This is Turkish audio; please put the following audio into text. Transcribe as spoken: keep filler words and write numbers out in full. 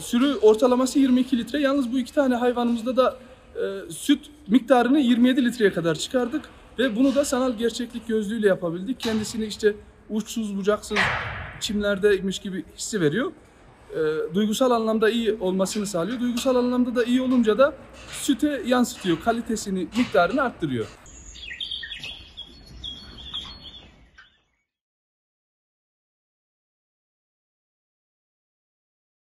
Sürü ortalaması yirmi iki litre. Yalnız bu iki tane hayvanımızda da e, süt miktarını yirmi yedi litreye kadar çıkardık. Ve bunu da sanal gerçeklik gözlüğüyle yapabildik. Kendisini işte uçsuz bucaksız çimlerdeymiş gibi hissi veriyor. E, duygusal anlamda iyi olmasını sağlıyor. Duygusal anlamda da iyi olunca da süte yansıtıyor. Kalitesini, miktarını arttırıyor.